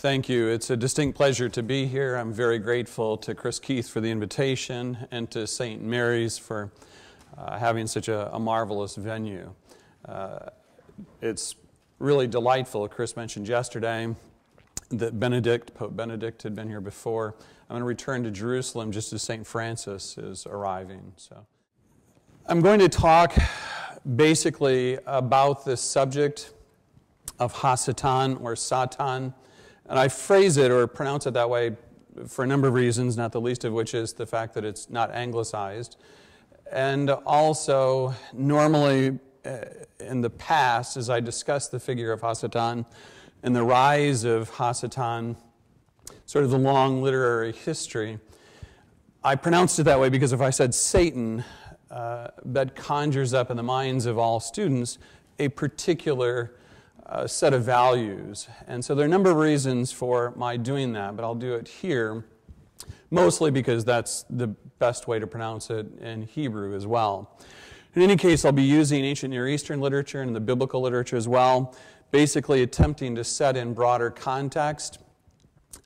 Thank you. It's a distinct pleasure to be here. I'm very grateful to Chris Keith for the invitation and to St. Mary's for having such a marvelous venue. It's really delightful. Chris mentioned yesterday that Benedict, Pope Benedict, had been here before. I'm going to return to Jerusalem just as St. Francis is arriving. So I'm going to talk basically about this subject of Hasatan or Satan. And I phrase it or pronounce it that way for a number of reasons, not the least of which is the fact that it's not anglicized. And also, normally in the past, as I discussed the figure of Hasatan and the rise of Hasatan, sort of the long literary history, I pronounced it that way because if I said Satan, that conjures up in the minds of all students a particular set of values. And so there are a number of reasons for my doing that, but I'll do it here, mostly because that's the best way to pronounce it in Hebrew as well. In any case, I'll be using ancient Near Eastern literature and the biblical literature as well, basically attempting to set in broader context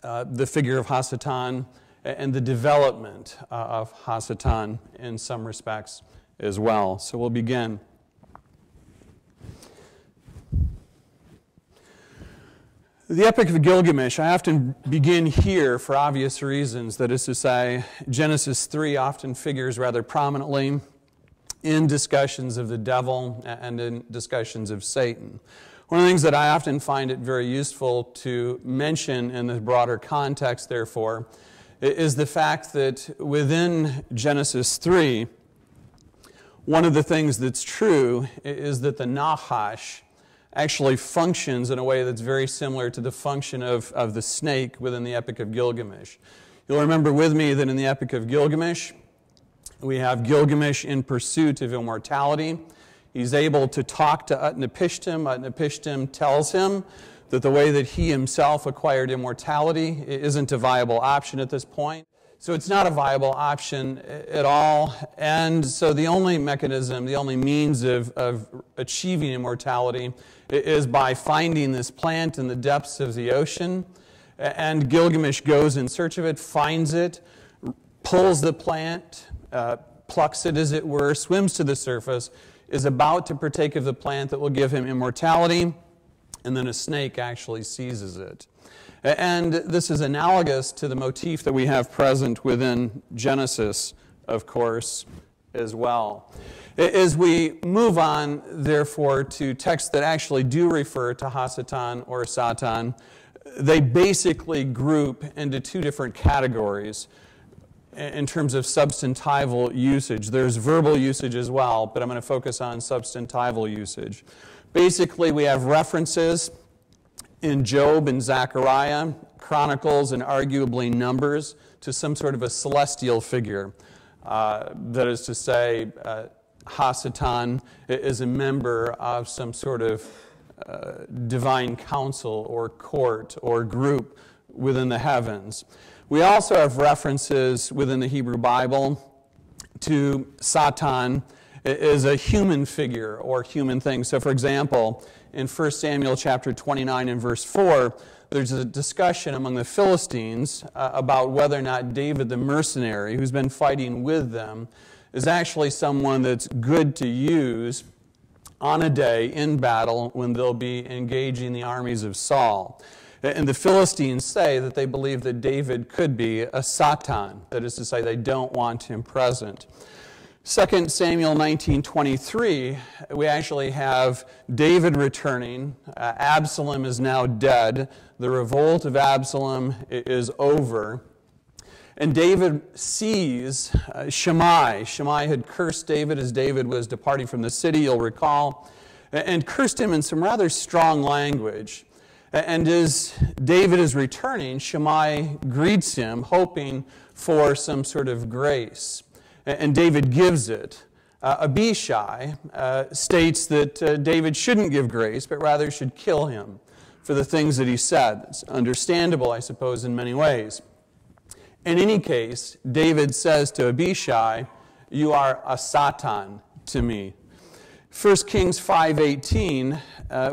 the figure of Hasatan and the development of Hasatan in some respects as well. So we'll begin. The Epic of Gilgamesh, I often begin here for obvious reasons. That is to say, Genesis 3 often figures rather prominently in discussions of the devil and in discussions of Satan. One of the things that I often find it very useful to mention in the broader context, therefore, is the fact that within Genesis 3, one of the things that's true is that the Nahash actually functions in a way that's very similar to the function of the snake within the Epic of Gilgamesh. You'll remember with me that in the Epic of Gilgamesh, we have Gilgamesh in pursuit of immortality. He's able to talk to Utnapishtim. Utnapishtim tells him that the way that he himself acquired immortality isn't a viable option at this point. So it's not a viable option at all, and so the only mechanism, the only means of achieving immortality is by finding this plant in the depths of the ocean, and Gilgamesh goes in search of it, finds it, pulls the plant, plucks it as it were, swims to the surface, is about to partake of the plant that will give him immortality, and then a snake actually seizes it. And this is analogous to the motif that we have present within Genesis, of course, as well. As we move on, therefore, to texts that actually do refer to Hasatan or Satan, they basically group into two different categories in terms of substantival usage. There's verbal usage as well, but I'm going to focus on substantival usage. Basically, we have references in Job and Zechariah, Chronicles, and arguably Numbers, to some sort of a celestial figure. That is to say, Hasatan is a member of some sort of divine council or court or group within the heavens. We also have references within the Hebrew Bible to Satan as a human figure or human thing. So, for example, in 1 Samuel chapter 29 and verse 4, there's a discussion among the Philistines about whether or not David the mercenary, who's been fighting with them, is actually someone that's good to use on a day in battle when they'll be engaging the armies of Saul. And the Philistines say that they believe that David could be a Satan. That is to say, they don't want him present. 2 Samuel 19:23, we actually have David returning. Absalom is now dead. The revolt of Absalom is over. And David sees Shammai. Shammai had cursed David as David was departing from the city, you'll recall, and cursed him in some rather strong language. And as David is returning, Shammai greets him, hoping for some sort of grace. And David gives it. Abishai states that David shouldn't give grace, but rather should kill him for the things that he said. It's understandable, I suppose, in many ways. In any case, David says to Abishai, "You are a Satan to me." 1 Kings 5:18,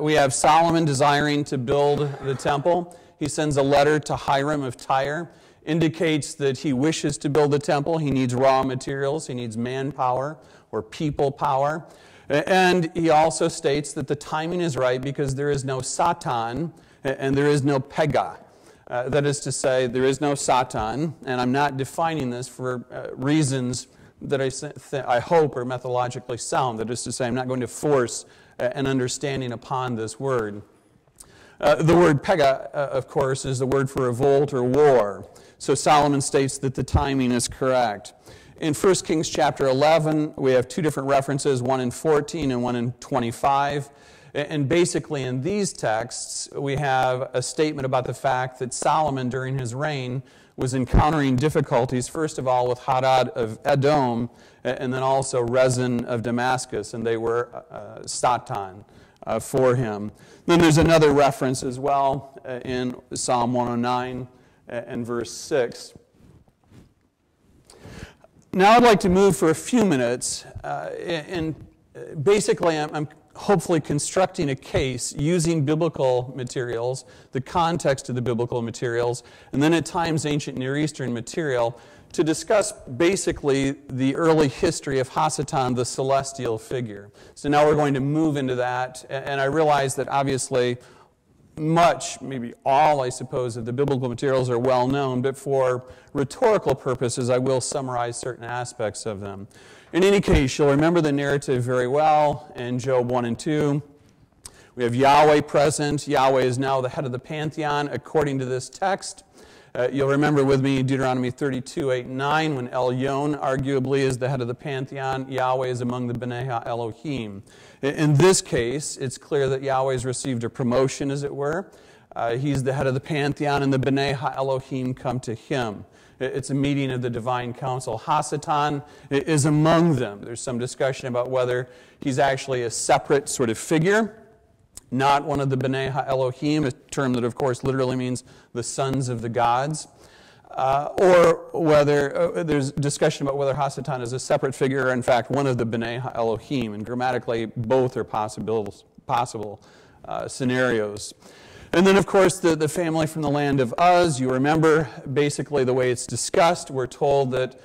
we have Solomon desiring to build the temple. He sends a letter to Hiram of Tyre, indicates that he wishes to build a temple. He needs raw materials. He needs manpower or people power. And he also states that the timing is right because there is no Satan and there is no Pegah. That is to say, there is no Satan, and I'm not defining this for reasons that I hope are methodologically sound. That is to say, I'm not going to force an understanding upon this word. The word Pegah, of course, is the word for revolt or war. So Solomon states that the timing is correct. In 1 Kings chapter 11, we have two different references, one in 14 and one in 25. And basically in these texts, we have a statement about the fact that Solomon, during his reign, was encountering difficulties, first of all with Hadad of Edom, and then also Rezin of Damascus, and they were Satan for him. Then there's another reference as well in Psalm 109 and verse 6. Now I'd like to move for a few minutes, and basically I'm hopefully constructing a case using biblical materials, the context of the biblical materials, and then at times ancient Near Eastern material, to discuss basically the early history of Hasatan, the celestial figure. So now we're going to move into that, and I realize that obviously much, maybe all, I suppose, of the biblical materials are well known, but for rhetorical purposes, I will summarize certain aspects of them. In any case, you'll remember the narrative very well in Job 1 and 2. We have Yahweh present. Yahweh is now the head of the pantheon, according to this text. You'll remember with me Deuteronomy 32, 8, 9, when Elyon arguably is the head of the pantheon. Yahweh is among the B'nai Ha'Elohim. In this case, it's clear that Yahweh's received a promotion, as it were. He's the head of the pantheon, and the B'nai Ha'Elohim come to him. It's a meeting of the divine council. Hasatan is among them. There's some discussion about whether he's actually a separate sort of figure, not one of the B'nai Ha'Elohim, a term that, of course, literally means the sons of the gods, or whether there's discussion about whether Hasatan is a separate figure or, in fact, one of the B'nai Ha'Elohim, and grammatically, both are possible scenarios. And then, of course, the family from the land of Uz. You remember, basically, the way it's discussed. We're told that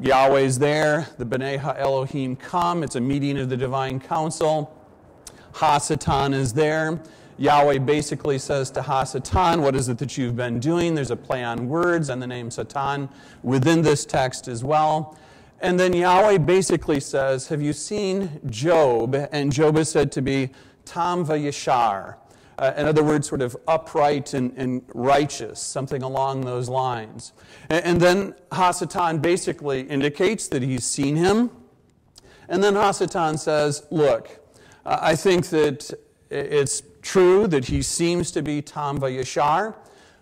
Yahweh's there, the B'nai Ha'Elohim come. It's a meeting of the divine council. Hasatan is there. Yahweh basically says to Hasatan, what is it that you've been doing? There's a play on words and the name Satan within this text as well. And then Yahweh basically says, have you seen Job? And Job is said to be tam vayashar. In other words, sort of upright and righteous, something along those lines. And then Hasatan basically indicates that he's seen him. And then Hasatan says, look, I think that it's true that he seems to be tam vayashar,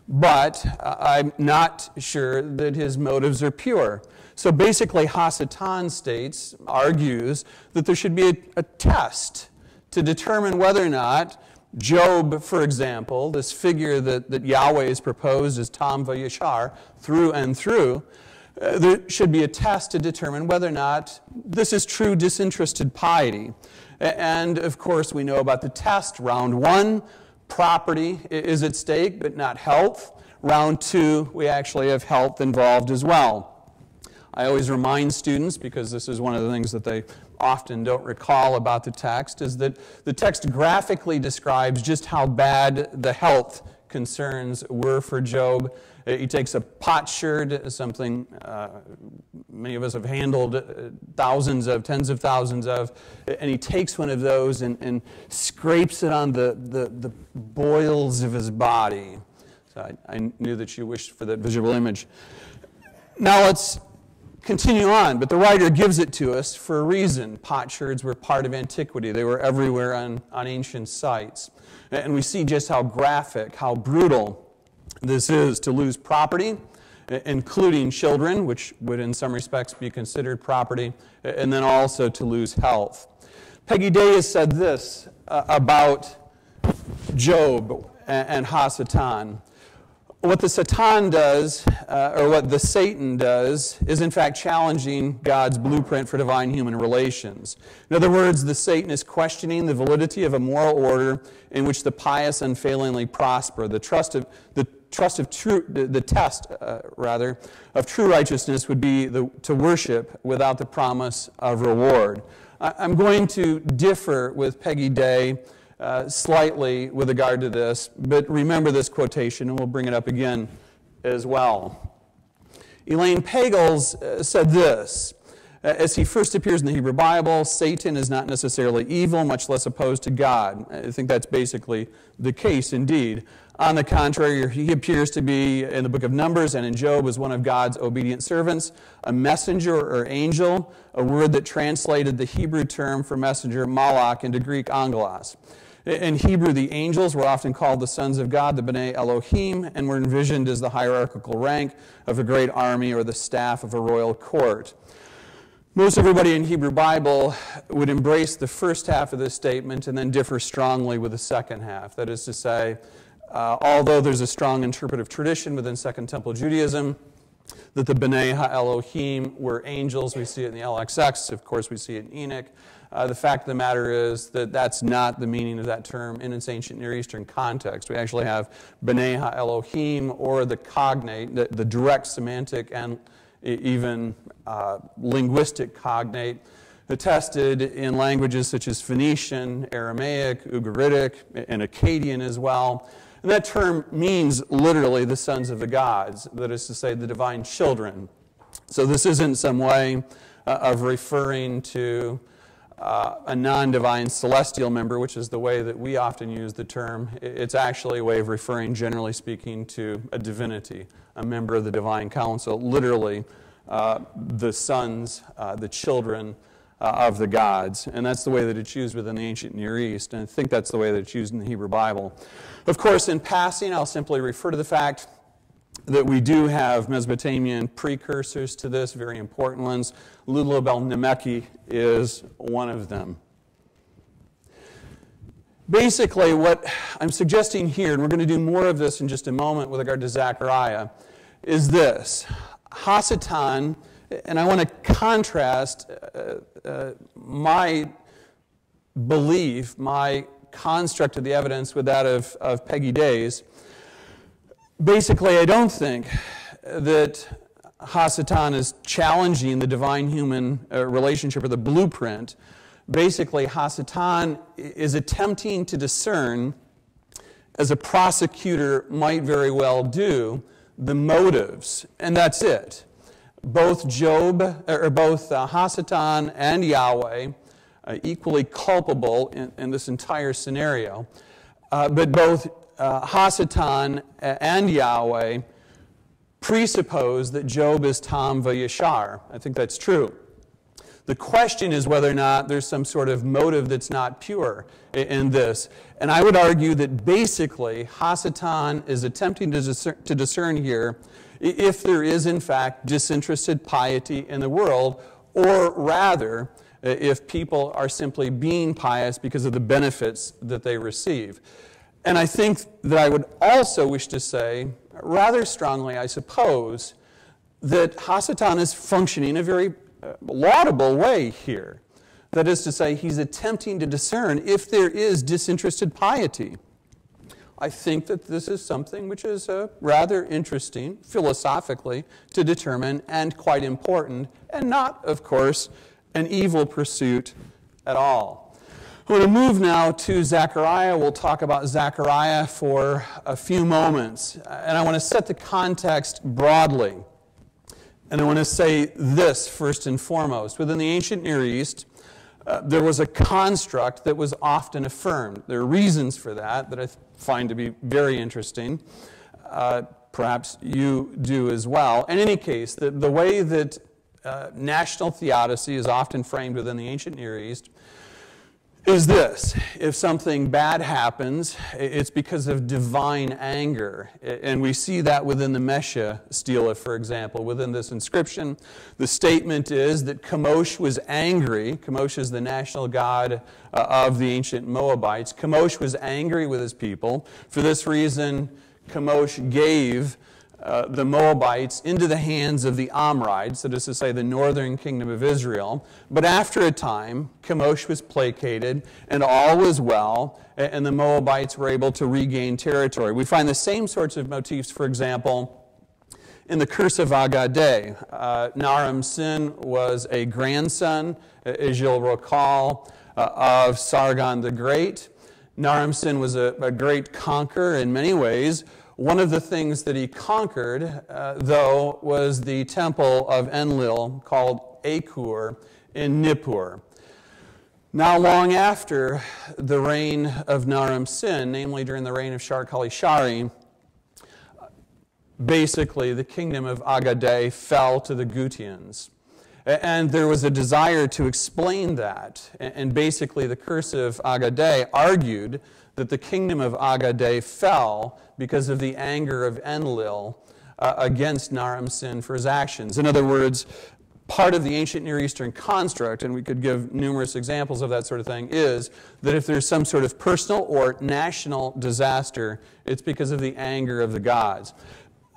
but I'm not sure that his motives are pure. So basically, Hasatan argues that there should be a test to determine whether or not Job, for example, this figure that Yahweh has proposed as tam vayashar through and through, there should be a test to determine whether or not this is true disinterested piety. And, of course, we know about the test. Round one, property is at stake, but not health. Round two, we actually have health involved as well. I always remind students, because this is one of the things that they often don't recall about the text, is that the text graphically describes just how bad the health concerns were for Job. He takes a potsherd, something many of us have handled thousands of, tens of thousands of, and he takes one of those and scrapes it on the boils of his body. So I knew that you wished for that visual image. Now let's continue on, but the writer gives it to us for a reason. Potsherds were part of antiquity. They were everywhere on ancient sites. And we see just how graphic, how brutal this is to lose property, including children, which would in some respects be considered property, and then also to lose health. Peggy Day has said this about Job and Hasatan. What the Satan does, or what the Satan does, is in fact challenging God's blueprint for divine human relations. In other words, the Satan is questioning the validity of a moral order in which the pious unfailingly prosper. The test of true righteousness would be to worship without the promise of reward. I'm going to differ with Peggy Day slightly with regard to this, but remember this quotation, and we'll bring it up again as well. Elaine Pagels said this: as he first appears in the Hebrew Bible, Satan is not necessarily evil, much less opposed to God. I think that's basically the case indeed. On the contrary, he appears to be, in the book of Numbers and in Job, as one of God's obedient servants, a messenger or angel, a word that translated the Hebrew term for messenger, malach, into Greek angelos. In Hebrew, the angels were often called the sons of God, the B'nai Elohim, and were envisioned as the hierarchical rank of a great army or the staff of a royal court. Most everybody in Hebrew Bible would embrace the first half of this statement and then differ strongly with the second half. That is to say, although there's a strong interpretive tradition within Second Temple Judaism that the B'nai Ha'Elohim were angels, we see it in the LXX, of course we see it in Enoch. The fact of the matter is that that's not the meaning of that term in its ancient Near Eastern context. We actually have B'nai Ha'Elohim, or the cognate, the direct semantic and even linguistic cognate, attested in languages such as Phoenician, Aramaic, Ugaritic, and Akkadian as well. And that term means literally the sons of the gods, that is to say, the divine children. So this isn't some way of referring to a non-divine celestial member, which is the way that we often use the term. It's actually a way of referring, generally speaking, to a divinity, a member of the divine council, literally the sons, the children of the gods. And that's the way that it's used within the ancient Near East, and I think that's the way that it's used in the Hebrew Bible. Of course, in passing, I'll simply refer to the fact that we do have Mesopotamian precursors to this, very important ones. Lulubel-Nemeki is one of them. Basically, what I'm suggesting here, and we're going to do more of this in just a moment with regard to Zechariah, is this. Hasatan, and I want to contrast my belief, my construct of the evidence, with that of Peggy Day's. Basically, I don't think that Hasatan is challenging the divine-human relationship or the blueprint. Basically, Hasatan is attempting to discern, as a prosecutor might very well do, the motives, and that's it. Both Job, or both Hasatan and Yahweh, are equally culpable in this entire scenario, but both Hasatan and Yahweh presuppose that Job is tam vayashar. I think that's true. The question is whether or not there's some sort of motive that's not pure in this. And I would argue that basically Hasatan is attempting to discern here if there is in fact disinterested piety in the world, or rather if people are simply being pious because of the benefits that they receive. And I think that I would also wish to say, rather strongly I suppose, that Hasatan is functioning in a very laudable way here. That is to say, he's attempting to discern if there is disinterested piety. I think that this is something which is rather interesting, philosophically, to determine, and quite important, and not, of course, an evil pursuit at all. We're going to move now to Zechariah. We'll talk about Zechariah for a few moments. And I want to set the context broadly. And I want to say this first and foremost. Within the ancient Near East, there was a construct that was often affirmed. There are reasons for that that I find to be very interesting. Perhaps you do as well. In any case, the way that national theodicy is often framed within the ancient Near East is this: if something bad happens, it's because of divine anger. And we see that within the Mesha stela, for example, within this inscription. The statement is that Kamosh was angry. Kamosh is the national god of the ancient Moabites. Kamosh was angry with his people. For this reason, Kamosh gave the Moabites into the hands of the Amorites, that is to say, the northern kingdom of Israel. But after a time, Kamosh was placated, and all was well, and the Moabites were able to regain territory. We find the same sorts of motifs, for example, in the Curse of Agade. Naram-Sin was a grandson, as you'll recall, of Sargon the Great. Naram-Sin was a great conqueror in many ways. One of the things that he conquered, though, was the temple of Enlil called Achur in Nippur. Now, long after the reign of Naram-Sin, namely during the reign of Sharkali-Shari, basically the kingdom of Agade fell to the Gutians. And there was a desire to explain that. And basically the Curse of Agade argued that the kingdom of Agade fell because of the anger of Enlil against Naram-Sin for his actions. In other words, part of the ancient Near Eastern construct, and we could give numerous examples of that sort of thing, is that if there's some sort of personal or national disaster, it's because of the anger of the gods.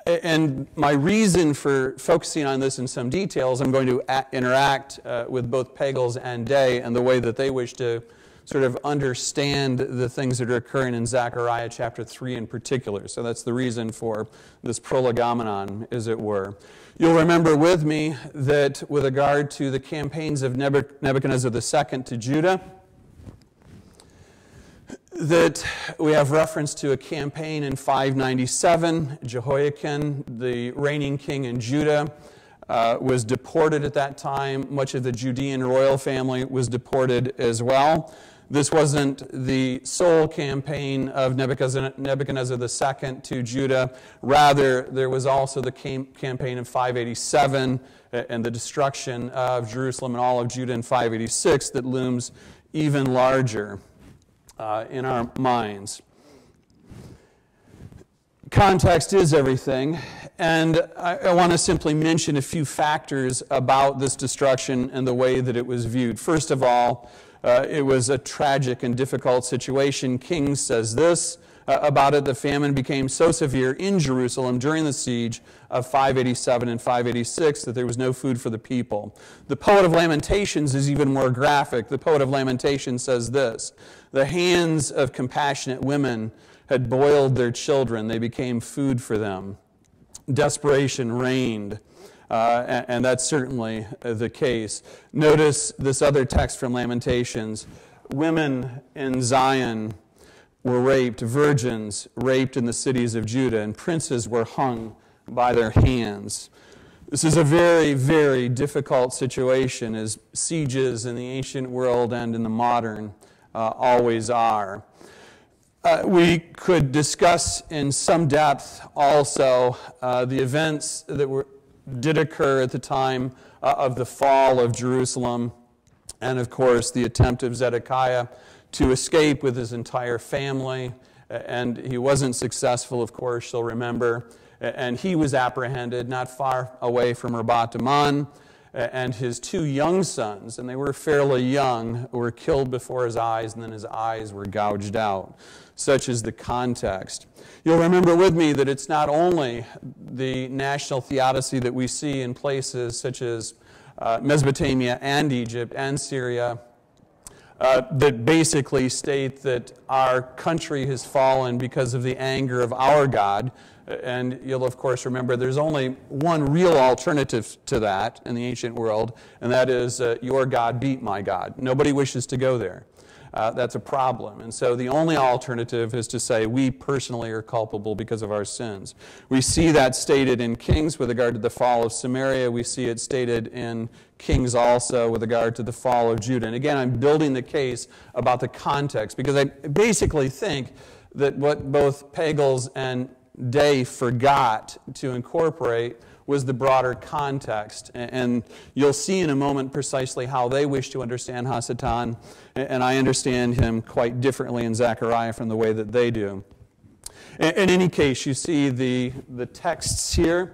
And my reason for focusing on this in some details, I'm going to interact with both Pagels and Day and the way that they wish to sort of understand the things that are occurring in Zechariah chapter 3 in particular. So that's the reason for this prolegomenon, as it were. You'll remember with me that with regard to the campaigns of Nebuchadnezzar II to Judah, that we have reference to a campaign in 597. Jehoiakim, the reigning king in Judah, was deported at that time. Much of the Judean royal family was deported as well. This wasn't the sole campaign of Nebuchadnezzar II to Judah. Rather, there was also the campaign in 587 and the destruction of Jerusalem and all of Judah in 586 that looms even larger in our minds. Context is everything, and I want to simply mention a few factors about this destruction and the way that it was viewed. First of all, it was a tragic and difficult situation. King says this about it: the famine became so severe in Jerusalem during the siege of 587 and 586 that there was no food for the people. The poet of Lamentations is even more graphic. The poet of Lamentations says this: the hands of compassionate women had boiled their children. They became food for them. Desperation reigned. And that's certainly the case. Notice this other text from Lamentations: women in Zion were raped, virgins raped in the cities of Judah, and princes were hung by their hands. This is a very, very difficult situation, as sieges in the ancient world and in the modern always are. We could discuss in some depth also the events that did occur at the time of the fall of Jerusalem, and of course the attempt of Zedekiah to escape with his entire family, and he wasn't successful, of course, you'll remember, and he was apprehended not far away from Rabat Ammon, and his two young sons, and they were fairly young, were killed before his eyes, and then his eyes were gouged out. Such is the context. You'll remember with me that it's not only the national theodicy that we see in places such as Mesopotamia and Egypt and Syria, that basically state that our country has fallen because of the anger of our God. And you'll, of course, remember there's only one real alternative to that in the ancient world, and that is your God beat my God. Nobody wishes to go there. That's a problem. And so the only alternative is to say we personally are culpable because of our sins. We see that stated in Kings with regard to the fall of Samaria. We see it stated in Kings also with regard to the fall of Judah. And again, I'm building the case about the context, because I basically think that what both Pagels and Day forgot to incorporate was the broader context. And you'll see in a moment precisely how they wish to understand Hasatan, and I understand him quite differently in Zechariah from the way that they do. In any case, you see the texts here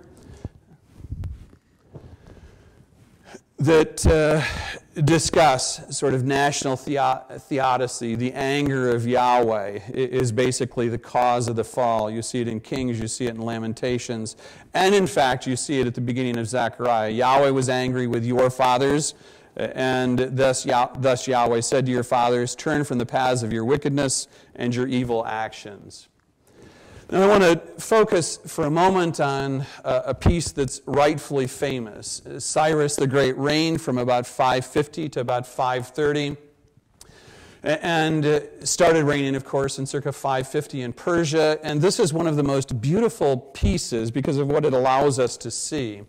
that discuss sort of national theodicy. The anger of Yahweh is basically the cause of the fall. You see it in Kings, you see it in Lamentations, and in fact you see it at the beginning of Zechariah. Yahweh was angry with your fathers, and thus Yahweh said to your fathers, turn from the paths of your wickedness and your evil actions. Now I want to focus for a moment on a piece that's rightfully famous. Cyrus the Great reigned from about 550 to about 530, and started reigning, of course, in circa 550 in Persia. And this is one of the most beautiful pieces because of what it allows us to see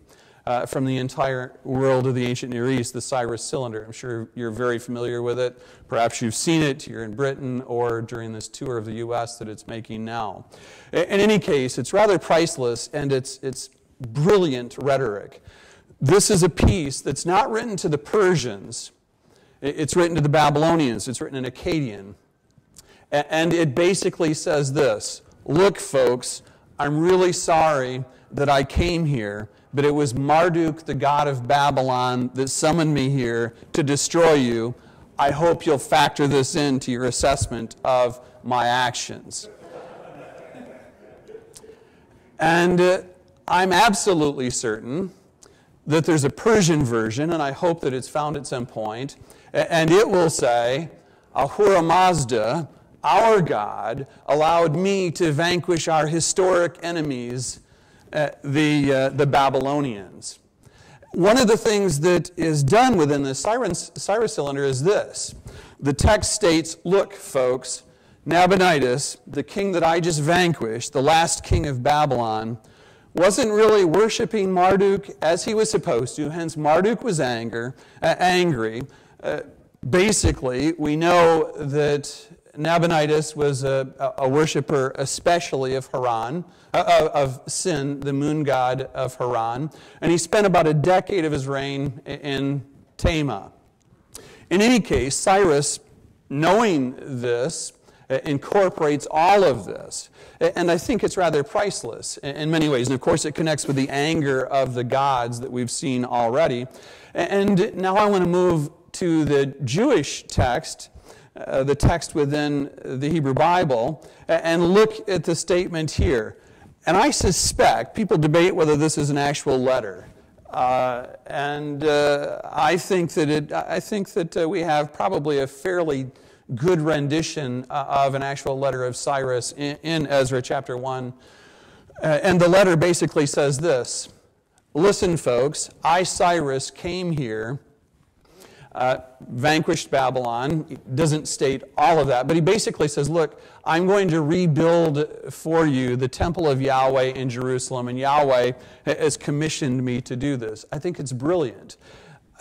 from the entire world of the ancient Near East, the Cyrus Cylinder. I'm sure you're very familiar with it. Perhaps you've seen it here in Britain or during this tour of the U.S. that it's making now. In any case, it's rather priceless, and it's brilliant rhetoric. This is a piece that's not written to the Persians. It's written to the Babylonians. It's written in Akkadian. And it basically says this: look, folks, I'm really sorry that I came here, but it was Marduk, the god of Babylon, that summoned me here to destroy you. I hope you'll factor this into your assessment of my actions. And I'm absolutely certain that there's a Persian version, and I hope that it's found at some point, and it will say, Ahura Mazda, our god, allowed me to vanquish our historic enemies, the Babylonians. One of the things that is done within the Cyrus Cylinder is this. The text states, look, folks, Nabonidus, the king that I just vanquished, the last king of Babylon, wasn't really worshiping Marduk as he was supposed to, hence Marduk was angry. Basically, we know that Nabonidus was a worshiper especially of Haran, of Sin, the moon god of Haran, and he spent about a decade of his reign in Tema. In any case, Cyrus, knowing this, incorporates all of this, and I think it's rather priceless in many ways, and of course it connects with the anger of the gods that we've seen already. And now I want to move to the Jewish text, the text within the Hebrew Bible, and look at the statement here. And I suspect people debate whether this is an actual letter, I think that we have probably a fairly good rendition of an actual letter of Cyrus in Ezra chapter 1, and the letter basically says this: listen, folks, I, Cyrus, came here, vanquished Babylon. He doesn't state all of that, but he basically says, look, I'm going to rebuild for you the temple of Yahweh in Jerusalem, and Yahweh has commissioned me to do this. I think it's brilliant.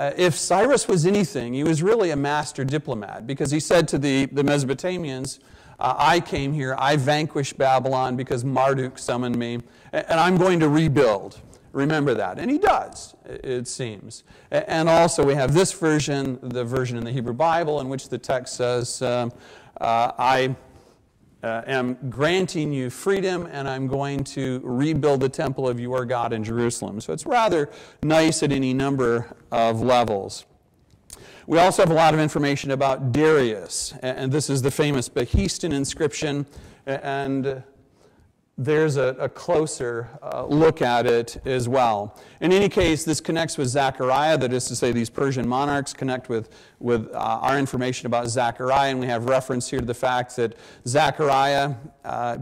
If Cyrus was anything, he was really a master diplomat, because he said to the Mesopotamians, I came here, I vanquished Babylon because Marduk summoned me, and I'm going to rebuild. Remember that. And he does, it seems. And also we have this version, the version in the Hebrew Bible, in which the text says, I am granting you freedom, and I'm going to rebuild the temple of your God in Jerusalem. So it's rather nice at any number of levels. We also have a lot of information about Darius, and this is the famous Behistun inscription, and there's a closer look at it as well. In any case, this connects with Zechariah. That is to say, these Persian monarchs connect with our information about Zechariah, and we have reference here to the fact that Zechariah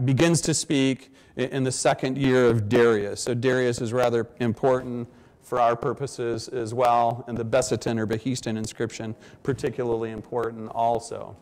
begins to speak in the second year of Darius. So Darius is rather important for our purposes as well, and the Hasatan or Behistun inscription particularly important also.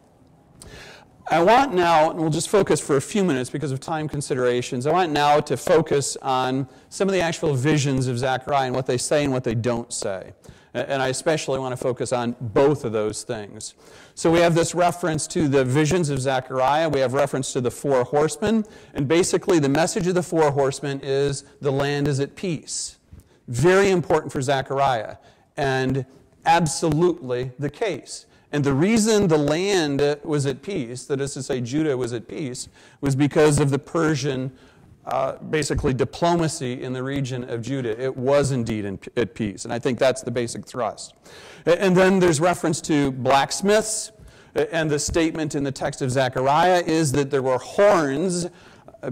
I want now, and we'll just focus for a few minutes because of time considerations, I want now to focus on some of the actual visions of Zechariah and what they say and what they don't say. And I especially want to focus on both of those things. So we have this reference to the visions of Zechariah. We have reference to the four horsemen. And basically the message of the four horsemen is the land is at peace. Very important for Zechariah, and absolutely the case. And the reason the land was at peace, that is to say Judah was at peace, was because of the Persian basically diplomacy in the region of Judah. It was indeed at peace, and I think that's the basic thrust. And then there's reference to blacksmiths, and the statement in the text of Zechariah is that there were horns,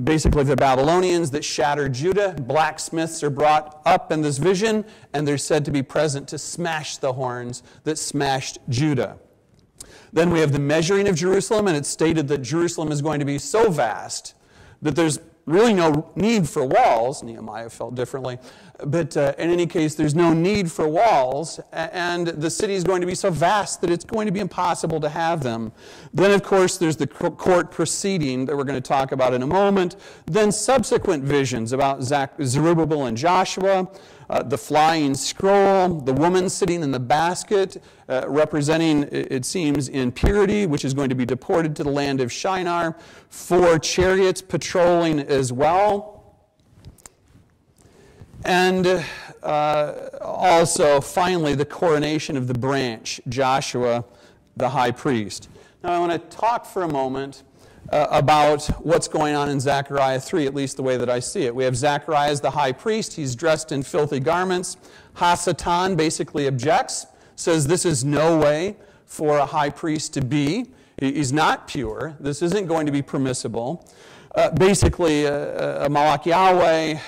basically the Babylonians, that shattered Judah. Blacksmiths are brought up in this vision, and they're said to be present to smash the horns that smashed Judah. Then we have the measuring of Jerusalem, and it's stated that Jerusalem is going to be so vast that there's really no need for walls. Nehemiah felt differently. But in any case, there's no need for walls, and the city is going to be so vast that it's going to be impossible to have them. Then, of course, there's the court proceeding that we're going to talk about in a moment. Then subsequent visions about Zerubbabel and Joshua, the flying scroll, the woman sitting in the basket, representing, it seems, impurity, which is going to be deported to the land of Shinar, 4 chariots patrolling as well, and also, finally, the coronation of the branch, Joshua the high priest. Now, I want to talk for a moment about what's going on in Zechariah 3, at least the way that I see it. We have Zechariah as the high priest. He's dressed in filthy garments. Hasatan basically objects, says this is no way for a high priest to be. He's not pure. This isn't going to be permissible. Basically, Malach Yahweh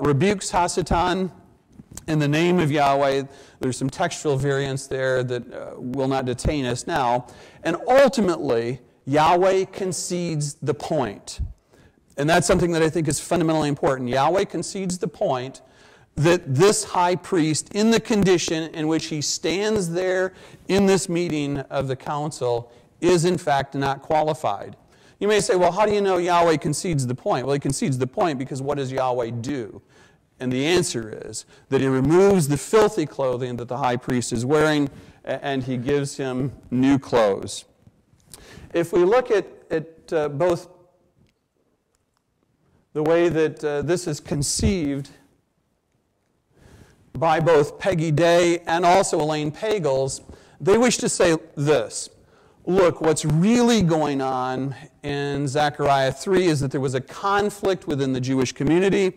rebukes Hasatan in the name of Yahweh. There's some textual variants there that will not detain us now. And ultimately, Yahweh concedes the point. And that's something that I think is fundamentally important. Yahweh concedes the point that this high priest, in the condition in which he stands there in this meeting of the council, is in fact not qualified. You may say, well, how do you know Yahweh concedes the point? Well, he concedes the point because what does Yahweh do? And the answer is that he removes the filthy clothing that the high priest is wearing, and he gives him new clothes. If we look at both the way that this is conceived by both Peggy Day and also Elaine Pagels, they wish to say this. Look, what's really going on in Zechariah 3 is that there was a conflict within the Jewish community.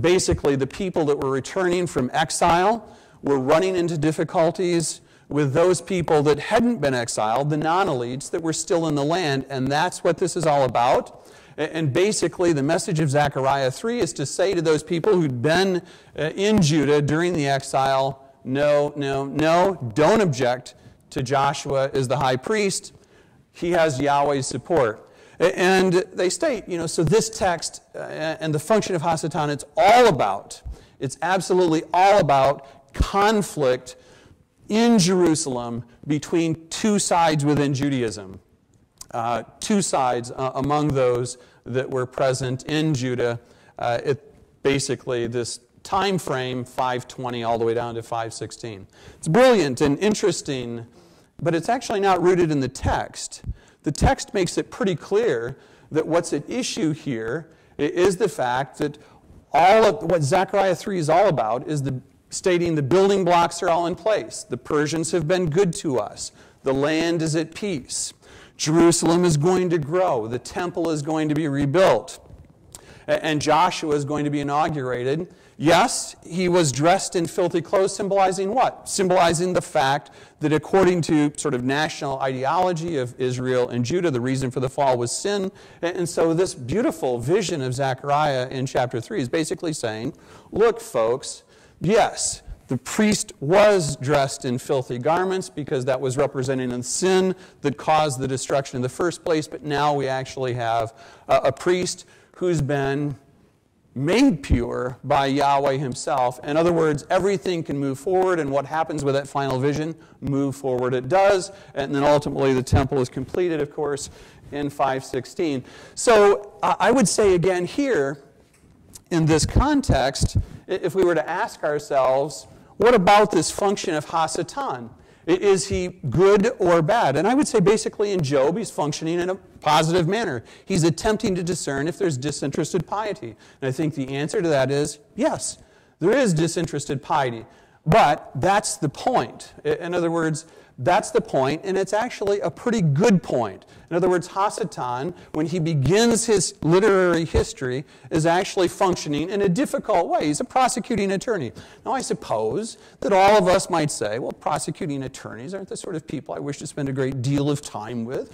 Basically, the people that were returning from exile were running into difficulties with those people that hadn't been exiled, the non-elites that were still in the land, and that's what this is all about. And basically, the message of Zechariah 3 is to say to those people who'd been in Judah during the exile, no, no, no, don't object to Joshua as the high priest. He has Yahweh's support. And they state, you know, so this text and the function of Hasatan, it's all about, it's absolutely all about conflict in Jerusalem between two sides within Judaism, two sides among those that were present in Judah at basically this time frame, 520 all the way down to 516. It's brilliant and interesting, but it's actually not rooted in the text. The text makes it pretty clear that what's at issue here is the fact that all of what Zechariah 3 is all about is stating the building blocks are all in place. The Persians have been good to us. The land is at peace. Jerusalem is going to grow. The temple is going to be rebuilt. And Joshua is going to be inaugurated. Yes, he was dressed in filthy clothes, symbolizing what? Symbolizing the fact that according to sort of national ideology of Israel and Judah, the reason for the fall was sin. And so this beautiful vision of Zechariah in chapter 3 is basically saying, look, folks, yes, the priest was dressed in filthy garments because that was representing the sin that caused the destruction in the first place, but now we actually have a priest who's been made pure by Yahweh himself. In other words, everything can move forward, and what happens with that final vision? Move forward it does, and then ultimately the temple is completed, of course, in 516. So I would say again here, in this context, if we were to ask ourselves, what about this function of Hasatan? Is he good or bad? And I would say basically in Job, he's functioning in a positive manner. He's attempting to discern if there's disinterested piety. And I think the answer to that is yes, there is disinterested piety. But that's the point. In other words, That's the point, and it's actually a pretty good point. In other words, Hasatan, when he begins his literary history, is actually functioning in a difficult way. He's a prosecuting attorney. Now, I suppose that all of us might say, well, prosecuting attorneys aren't the sort of people I wish to spend a great deal of time with.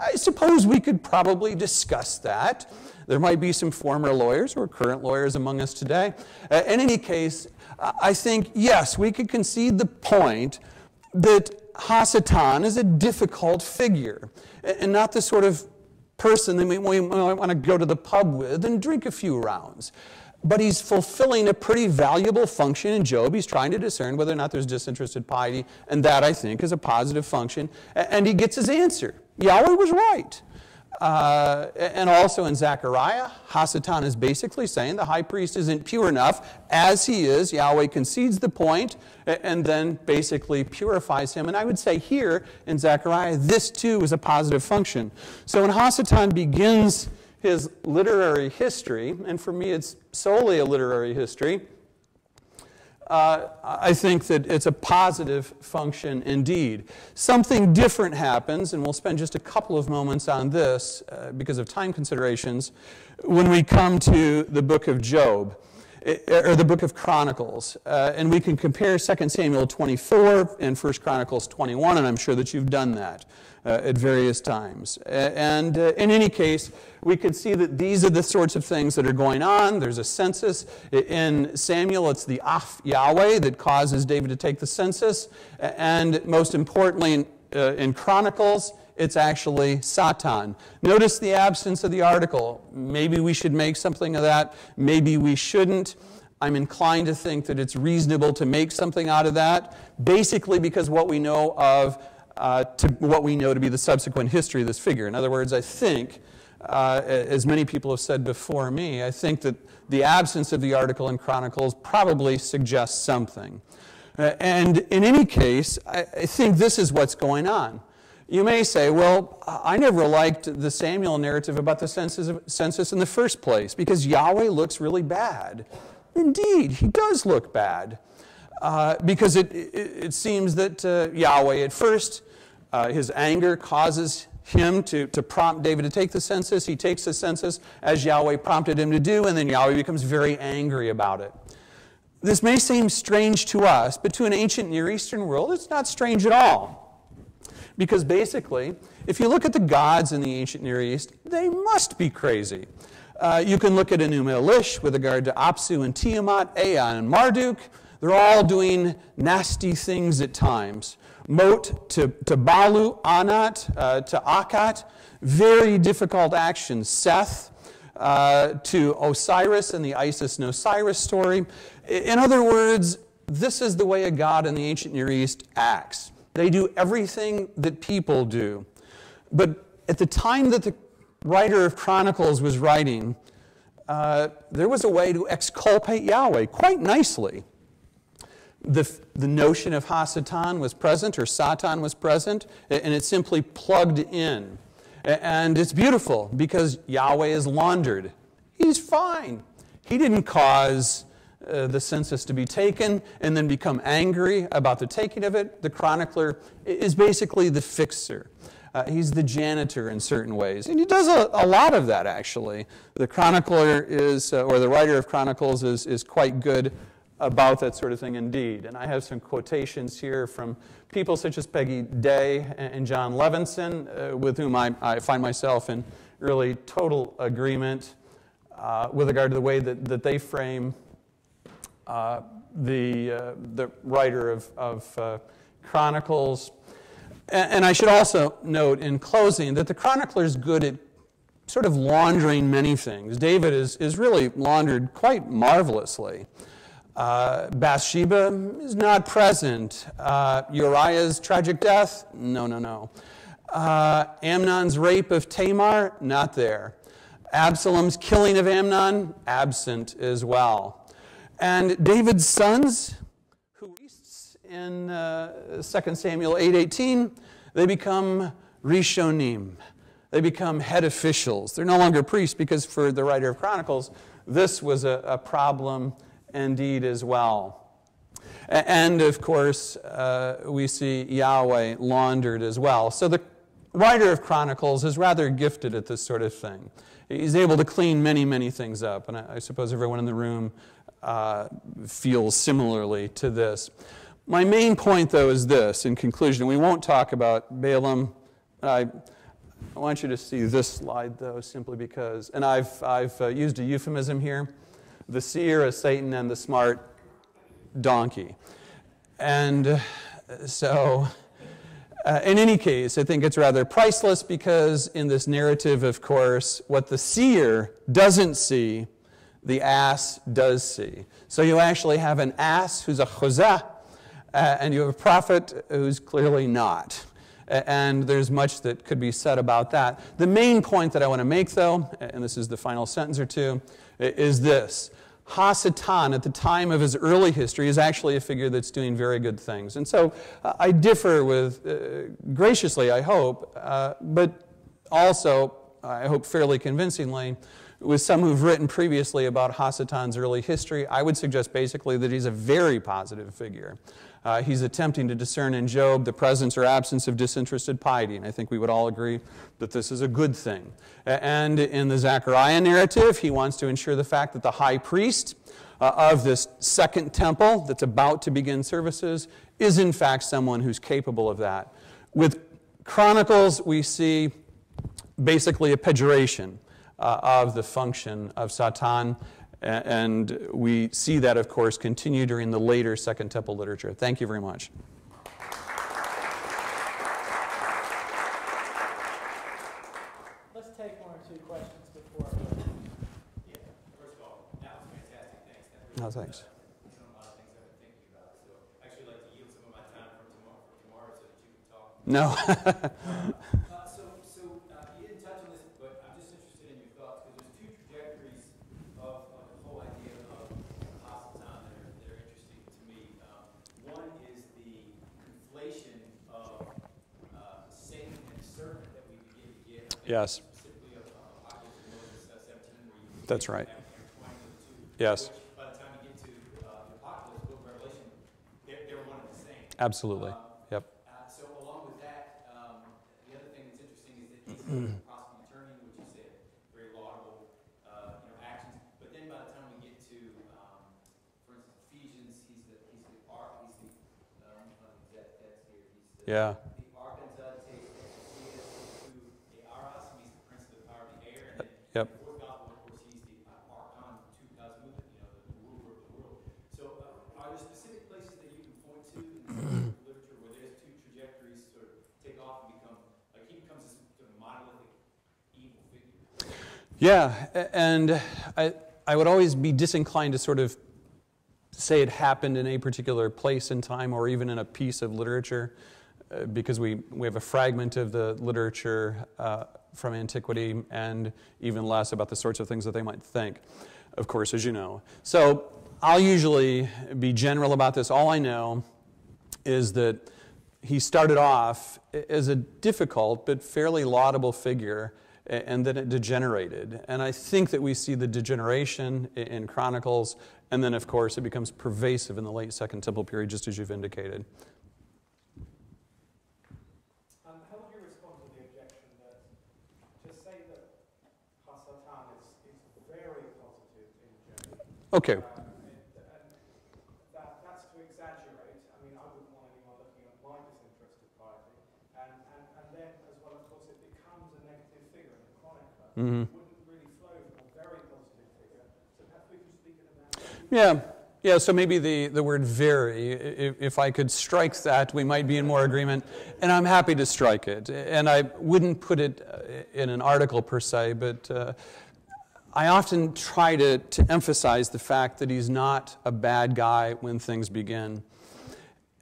I suppose we could probably discuss that. There might be some former lawyers or current lawyers among us today. In any case, I think, yes, we could concede the point that Hasatan is a difficult figure and not the sort of person that we want to go to the pub with and drink a few rounds. But he's fulfilling a pretty valuable function in Job. He's trying to discern whether or not there's disinterested piety, and that, I think, is a positive function. And he gets his answer. Yahweh was right. And also in Zechariah, Hasatan is basically saying the high priest isn't pure enough as he is. Yahweh concedes the point and then basically purifies him. And I would say here in Zechariah, this too is a positive function. So when Hasatan begins his literary history, and for me it's solely a literary history, I think that it's a positive function indeed. Something different happens, and we'll spend just a couple of moments on this because of time considerations, when we come to the book of Job, or the book of Chronicles. And we can compare 2 Samuel 24 and 1 Chronicles 21, and I'm sure that you've done that at various times. And in any case, we could see that these are the sorts of things that are going on. There's a census. In Samuel, it's the Af Yahweh that causes David to take the census. And most importantly, in Chronicles, it's actually Satan. Notice the absence of the article. Maybe we should make something of that. Maybe we shouldn't. I'm inclined to think that it's reasonable to make something out of that, basically because what we know of to what we know to be the subsequent history of this figure. In other words, I think, as many people have said before me, I think that the absence of the article in Chronicles probably suggests something. And in any case, I think this is what's going on. You may say, well, I never liked the Samuel narrative about the census in the first place because Yahweh looks really bad. Indeed, he does look bad because it seems that Yahweh at first, his anger causes him to prompt David to take the census. He takes the census as Yahweh prompted him to do, and then Yahweh becomes very angry about it. This may seem strange to us, but to an ancient Near Eastern world, it's not strange at all. Because basically, if you look at the gods in the ancient Near East, they must be crazy. You can look at Enlil with regard to Apsu and Tiamat, Ea and Marduk. They're all doing nasty things at times. Mot to Balu, Anat to Akkad, very difficult actions. Seth to Osiris and the Isis and Osiris story. In other words, this is the way a god in the ancient Near East acts. They do everything that people do. But at the time that the writer of Chronicles was writing, there was a way to exculpate Yahweh quite nicely. The notion of Hasatan was present, or Satan was present, and it's simply plugged in. And it's beautiful because Yahweh is laundered. He's fine. He didn't cause the census to be taken and then become angry about the taking of it. The chronicler is basically the fixer. He's the janitor in certain ways. And he does a lot of that, actually. The chronicler is, or the writer of Chronicles is quite good about that sort of thing indeed. And I have some quotations here from people such as Peggy Day and John Levinson, with whom I find myself in really total agreement with regard to the way that they frame the writer of Chronicles. And I should also note in closing that the chronicler is good at sort of laundering many things. David is really laundered quite marvelously. Bathsheba is not present. Uriah's tragic death? No. Amnon's rape of Tamar? Not there. Absalom's killing of Amnon? Absent as well. And David's sons, who in 2 Samuel 8:18, they become Rishonim. They become head officials. They're no longer priests because for the writer of Chronicles, this was a problem indeed as well. And of course, we see Yahweh laundered as well. So the writer of Chronicles is rather gifted at this sort of thing. He's able to clean many, many things up, and I suppose everyone in the room feels similarly to this. My main point, though, is this, in conclusion. We won't talk about Balaam. I want you to see this slide, though, simply because, and I've used a euphemism here, the seer is Satan and the smart donkey. And so, in any case, I think it's rather priceless because in this narrative, of course, what the seer doesn't see, the ass does see. So you actually have an ass who's a chuzah, and you have a prophet who's clearly not. And there's much that could be said about that. The main point that I want to make, though, and this is the final sentence or two, is this. Hasatan, at the time of his early history, is actually a figure that's doing very good things. And so I differ with, graciously, I hope, but also, I hope fairly convincingly, with some who've written previously about Hasatan's early history. I would suggest basically that he's a very positive figure. He's attempting to discern in Job the presence or absence of disinterested piety, and I think we would all agree that this is a good thing. And in the Zechariah narrative, he wants to ensure the fact that the high priest of this second temple that's about to begin services is in fact someone who's capable of that. With Chronicles, we see basically a pejoration of the function of Satan, and we see that, of course, continue during the later Second Temple literature. Thank you very much. Let's take one or two questions before. Yeah, first of all, that was fantastic. Thanks. No, thanks. A lot of things I've been thinking about, so I actually like to yield some of my time for tomorrow so that you can talk. No. You didn't touch on this, but I'm just interested in your thoughts, because there's two trajectories of the whole idea of Hasatan that are interesting to me. One is the conflation of Satan and serpent that we begin to get. Yes. Specifically of Apocalypse and Moses 17, where you That's right. Yes. Which, by the time you get to the Apocalypse, Book of Revelation, they're one and the same. Absolutely. Possible attorney, which you said, very laudable actions. But then by the time we get to, for instance, Ephesians, he's the ark, he's the that's here. He's the, yeah. The ark and the takes to Aras, and he's the prince of the power of the air. And then the fourth gospel, of course, he's the archon to God's movement, the ruler of the world. So are there specific places that you can point to in literature where there's two trajectories sort of take off and become, like he becomes this evil figure? Yeah, and I would always be disinclined to sort of say it happened in a particular place in time or even in a piece of literature, because we have a fragment of the literature from antiquity and even less about the sorts of things that they might think, of course, as you know. So I'll usually be general about this. All I know is that he started off as a difficult but fairly laudable figure, and then it degenerated. And I think that we see the degeneration in Chronicles, and then, of course, it becomes pervasive in the late Second Temple period, just as you've indicated. How would you respond to the objection that to say that Hasatan is very positive in general? Okay. Mm-hmm. Yeah, so maybe the word very, if I could strike that, we might be in more agreement, and I'm happy to strike it. And I wouldn't put it in an article per se, but I often try to emphasize the fact that he's not a bad guy when things begin.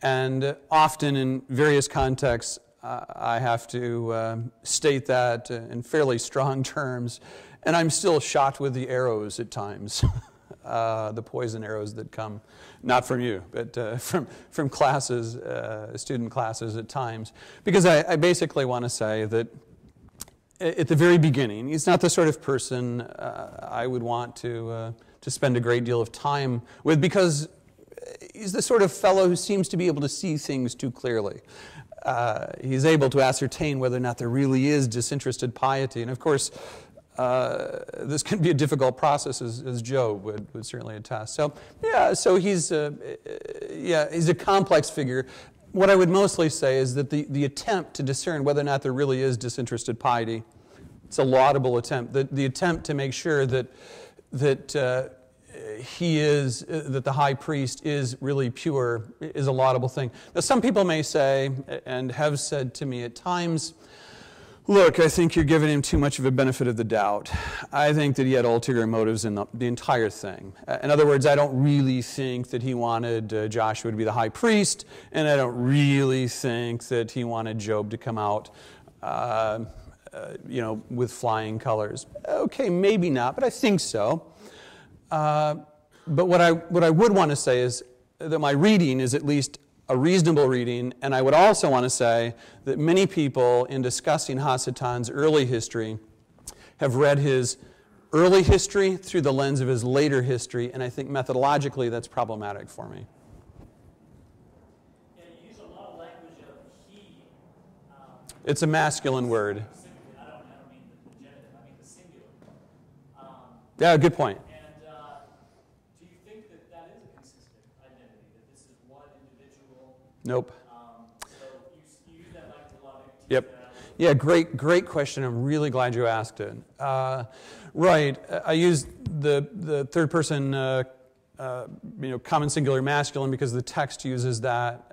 And often in various contexts, I have to state that in fairly strong terms, and I'm still shot with the arrows at times, the poison arrows that come, not from you, but from classes, student classes at times, because I basically want to say that at the very beginning, he's not the sort of person I would want to spend a great deal of time with, because he's the sort of fellow who seems to be able to see things too clearly. He's able to ascertain whether or not there really is disinterested piety. And of course, this can be a difficult process, as Job would certainly attest. So, yeah, so he's a complex figure. What I would mostly say is that the attempt to discern whether or not there really is disinterested piety, it's a laudable attempt. The attempt to make sure that the high priest is really pure is a laudable thing. Now, some people may say, and have said to me at times, look, I think you're giving him too much of a benefit of the doubt. I think that he had ulterior motives in the entire thing. In other words, I don't really think that he wanted Joshua to be the high priest, and I don't really think that he wanted Job to come out with flying colors. Okay, maybe not, but I think so. But what I would want to say is that my reading is at least a reasonable reading, and I would also want to say that many people in discussing Hasatan's early history have read his early history through the lens of his later history, and I think methodologically that's problematic for me. Yeah, you use a lot of language of he. It's a masculine word. Yeah, good point. And do you think that is a consistent identity, that this is one individual? Nope. So you use that like a lot of... Yep. Yeah, great question. I'm really glad you asked it. Right. I used the third person common singular masculine because the text uses that,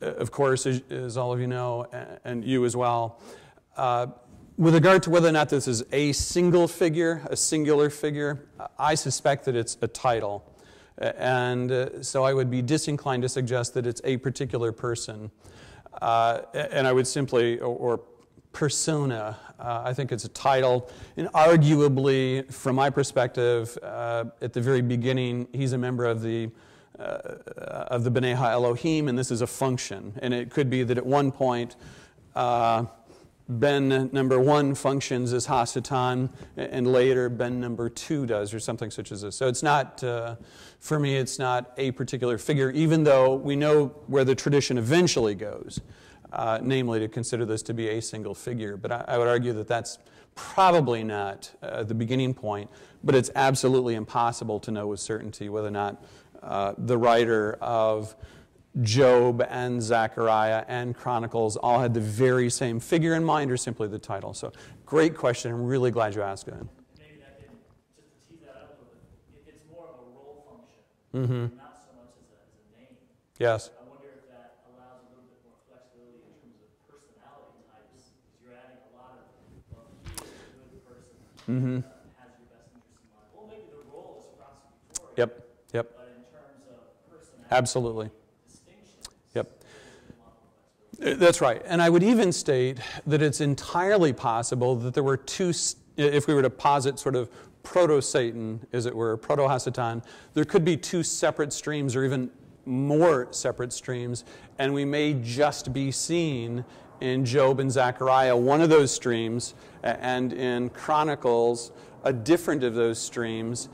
of course, as all of you know, and you as well. With regard to whether or not this is a single figure, a singular figure, I suspect that it's a title. And so I would be disinclined to suggest that it's a particular person. And I would simply, or persona, I think it's a title. And arguably, from my perspective, at the very beginning, he's a member of the B'nai Ha'Elohim, and this is a function. And it could be that at one point, Ben number 1 functions as Hasatan, and later Ben number 2 does, or something such as this. So it's not, for me, it's not a particular figure, even though we know where the tradition eventually goes, namely to consider this to be a single figure. But I would argue that that's probably not the beginning point, but it's absolutely impossible to know with certainty whether or not the writer of Job and Zechariah and Chronicles all had the very same figure in mind, or simply the title. So, great question. I'm really glad you asked it. Maybe that did, just to tease that out a little bit, it's more of a role function, mm-hmm. not so much as a name. Yes. I wonder if that allows a little bit more flexibility in terms of personality types, because you're adding a lot of, well, he's a good person, mm-hmm. Has your best interest in mind. Well, maybe the role is prosecutorial. Yep, yep. But in terms of personality. Absolutely. That's right. And I would even state that it's entirely possible that there were two, if we were to posit sort of proto-Satan, as it were, proto-Hasatan, there could be two separate streams or even more separate streams, and we may just be seeing in Job and Zechariah one of those streams, and in Chronicles a different of those streams,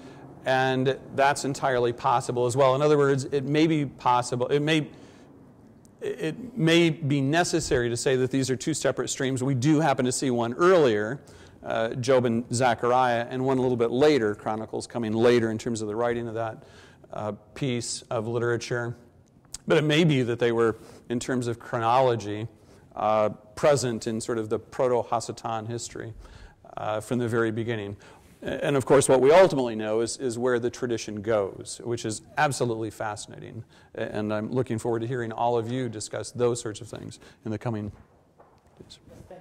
and that's entirely possible as well. In other words, it may be possible, it may be necessary to say that these are two separate streams. We do happen to see one earlier, Job and Zechariah, and one a little bit later, Chronicles coming later in terms of the writing of that piece of literature. But it may be that they were, in terms of chronology, present in sort of the proto-Hasatan history from the very beginning. And of course, what we ultimately know is where the tradition goes, which is absolutely fascinating. And I'm looking forward to hearing all of you discuss those sorts of things in the coming days.